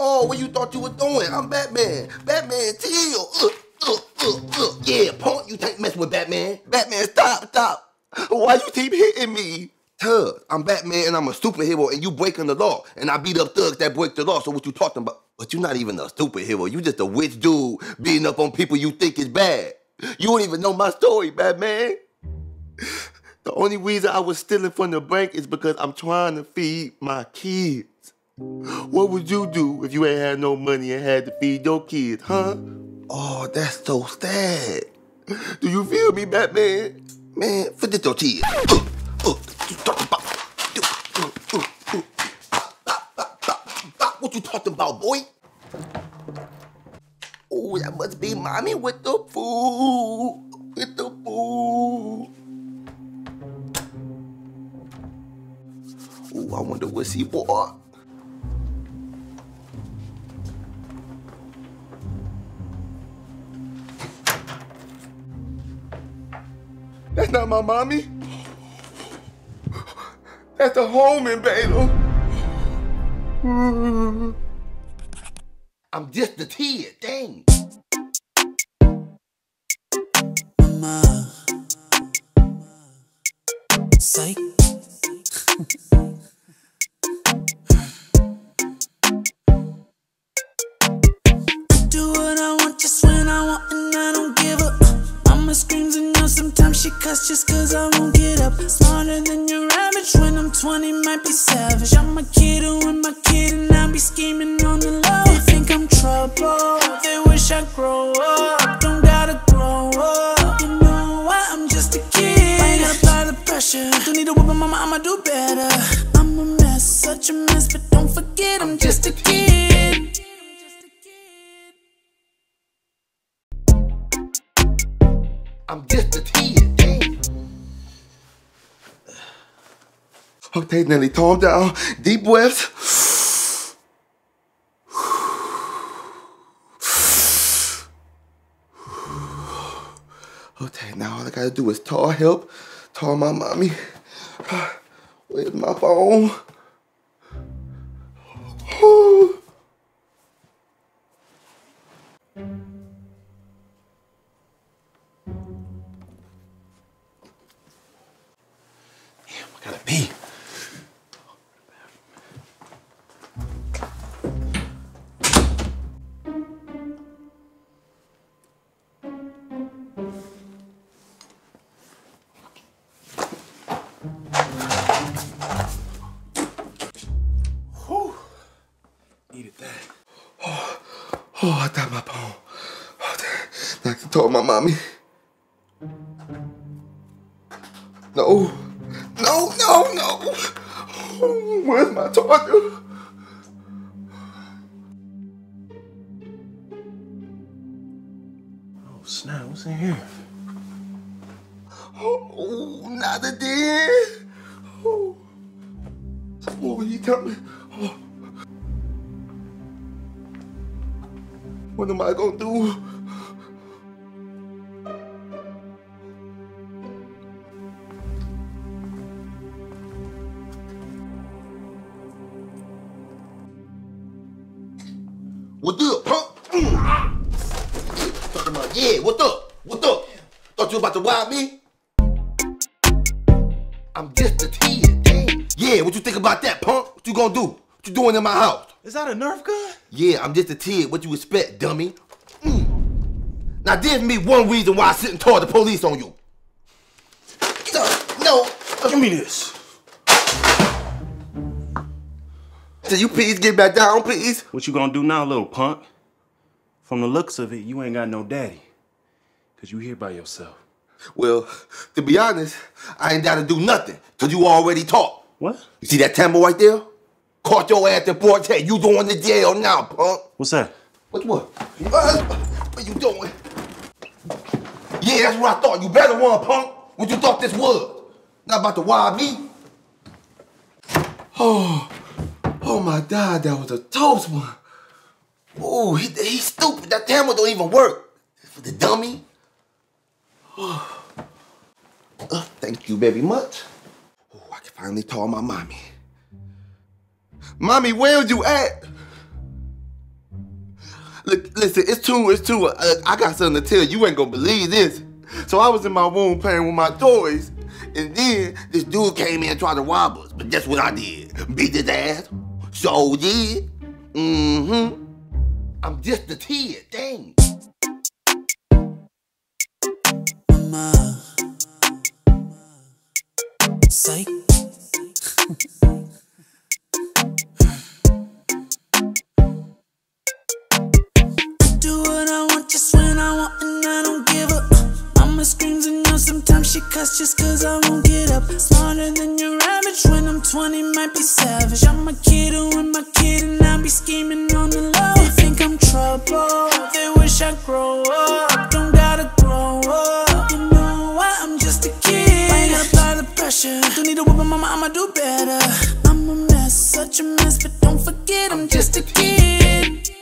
Oh, what you thought you were doing? I'm Batman. Batman Teal. Yeah, punk, you can't mess with Batman. Batman, stop. Why you keep hitting me? Tug, I'm Batman and I'm a superhero and you breaking the law. And I beat up thugs that break the law, so what you talking about? But you're not even a superhero. You just a witch dude beating up on people you think is bad. You don't even know my story, Batman. The only reason I was stealing from the bank is because I'm trying to feed my kids. What would you do if you ain't had no money and had to feed your kids, huh? Oh, that's so sad. Do you feel me, Batman? Man, forget your kids. What you talking about, boy? Oh, that must be mommy with the food. Oh, I wonder what she bought. That's not my mommy. That's the home invader. I'm just a kid, dang. Psych. She cuss just cause I won't get up. Smarter than your average. When I'm 20, might be savage. I'm a kiddo and my kid, and I be scheming on the low. They think I'm trouble. They wish I'd grow up. Don't gotta grow up. You know why? I'm just a kid. Why you gotta apply the pressure? Don't need a whoopin', mama, I'ma do better. I'm a mess, such a mess, but don't forget I'm just a kid. I'm just a kid, dang. Okay, Nelly, calm down. Deep breaths. Okay, now all I gotta do is call help. Call my mommy. Where's my phone? Oh, I got my phone. Oh, damn. I can talk to my mommy. No. Oh, where's my charger? Oh, snap. What's in here? Oh, not again. Oh, you coming? Oh. What am I gonna do? What up, punk? Yeah, what up? What up? Thought you about to rob me? I'm just a kid, dang. Yeah, what you think about that, punk? What you gonna do? What you doing in my house? Is that a Nerf gun? Yeah, I'm just a kid. What you expect, dummy? Now, there's me one reason why I sit and call the police on you. No. Give me this. Can you please get back down, please? What you gonna do now, little punk? From the looks of it, you ain't got no daddy. Cause you here by yourself. Well, to be honest, I ain't gotta do nothing. Cause you already taught. What? You see that tambo right there? Caught your ass at Forte. You going to jail now, punk. What's that? What? What you doing? Yeah, that's what I thought. You better run, punk. What you thought this was? Not about to rob me. Oh my God, that was a toast one. Oh, he's stupid. That camera don't even work. For the dummy. Thank you very much. Oh, I can finally call my mommy. Mommy, where you at? Look, listen, it's two. I got something to tell you. You ain't gonna believe this. So I was in my room playing with my toys, and then this dude came in and tried to rob us. But guess what I did? Beat his ass. So did. Mm-hmm. I'm just a kid. Dang. Psych. She cuss just cause I won't get up. Smarter than your average. When I'm 20, might be savage. I'm a kiddo and my kid, and I be scheming on the low. They think I'm trouble, they wish I'd grow up. Don't gotta grow up, you know why? I'm just a kid. Might apply the pressure. Don't need a whoopin', mama, I'ma do better. I'm a mess, such a mess, but don't forget I'm just a kid.